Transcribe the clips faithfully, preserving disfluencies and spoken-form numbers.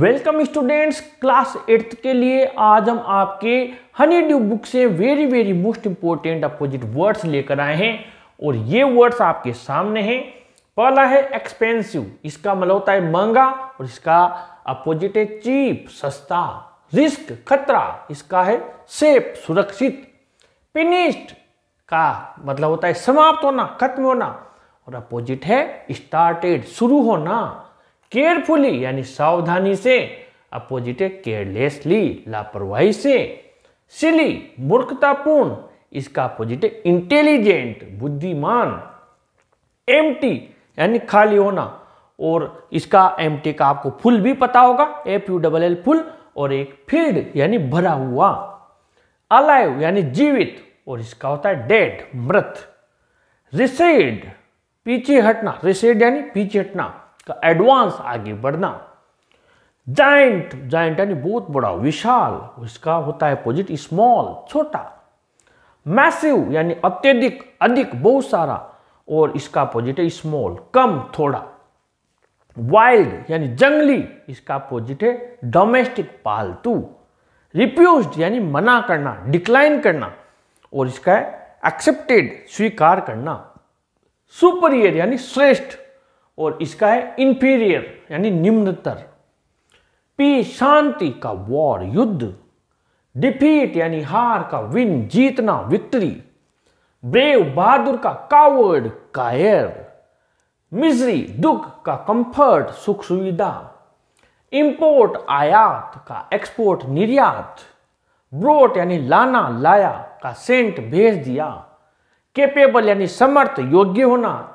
Welcome students, class eighth के लिए आज हम आपके हनीड्यू बुक से very very most important opposite words लेकर आए हैं और ये वर्ड्स आपके सामने हैं। पहला है एक्सपेंसिव, इसका मतलब होता है महंगा और इसका अपोजिट है चीप सस्ता। रिस्क खतरा, इसका है सेफ सुरक्षित। फिनिश्ड का मतलब होता है समाप्त होना खत्म होना और अपोजिट है स्टार्टेड शुरू होना। केयरफुली यानी सावधानी से, अपोजिट है केयरलेसली लापरवाही से। सिली मूर्खतापूर्ण, इसका अपोजिट है इंटेलिजेंट बुद्धिमान। एम्प्टी यानी खाली होना और इसका एम्प्टी का आपको फुल भी पता होगा, F U double L full, और एक फील्ड यानी भरा हुआ। अलाइव यानी जीवित और इसका होता है डेड मृत। रिसेड पीछे हटना, रिसेड यानी पीछे हटना का एडवांस आगे बढ़ना। जाइंट जाइंट यानी बहुत बड़ा विशाल, इसका होता है अपोजिट स्मॉल छोटा। मैसिव यानी अत्यधिक अधिक बहुत सारा और इसका अपोजिट है स्मॉल कम थोड़ा। वाइल्ड यानी जंगली, इसका अपोजिट है डोमेस्टिक पालतू। रिफ्यूज्ड यानी मना करना डिक्लाइन करना और इसका है एक्सेप्टेड स्वीकार करना। सुपीरियर यानी श्रेष्ठ और इसका है इंफीरियर यानी निम्नतर। पी शांति का वॉर युद्ध। डिफीट यानी हार का विन जीतना विक्ट्री। ब्रेव बहादुर का कावर्ड कायर। मिजरी दुख का कंफर्ट सुख सुविधा। इंपोर्ट आयात का एक्सपोर्ट निर्यात। ब्रोट यानी लाना लाया का सेंट भेज दिया। कैपेबल यानी समर्थ योग्य होना।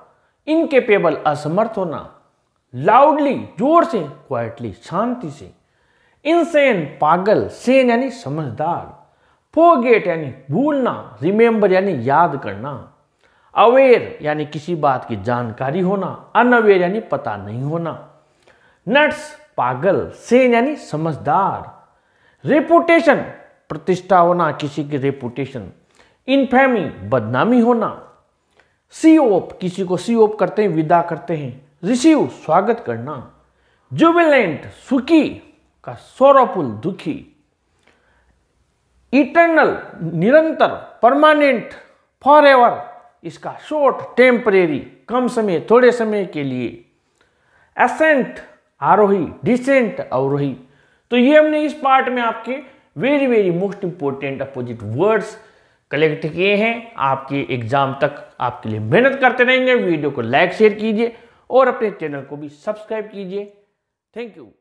इनकेपेबल असमर्थ होना। लाउडली जोर से, क्वाइटली शांति से। इनसेन पागल, सेन यानी समझदार। फॉरगेट यानी भूलना। रिमेंबर यानी याद करना। अवेयर यानी किसी बात की जानकारी होना। अनअवेयर यानी पता नहीं होना। नट्स पागल, सेन यानी समझदार। रेपुटेशन प्रतिष्ठा होना, किसी की रेपुटेशन। इनफेमी बदनामी होना। सी ओप किसी को सी ओप करते हैं विदा करते हैं। रिसीव स्वागत करना। जुबिलेंट सुखी का सोरोपुल दुखी। इटर्नल निरंतर परमानेंट फॉरएवर, इसका शॉर्ट टेम्परेरी कम समय थोड़े समय के लिए। एसेंट आरोही डिसेंट अवरोही। तो ये हमने इस पार्ट में आपके very very most important opposite words collect किए हैं। आपके एग्जाम तक आपके लिए मेहनत करते रहेंगे। वीडियो को लाइक शेयर कीजिए और अपने चैनल को भी सब्सक्राइब कीजिए। Thank you.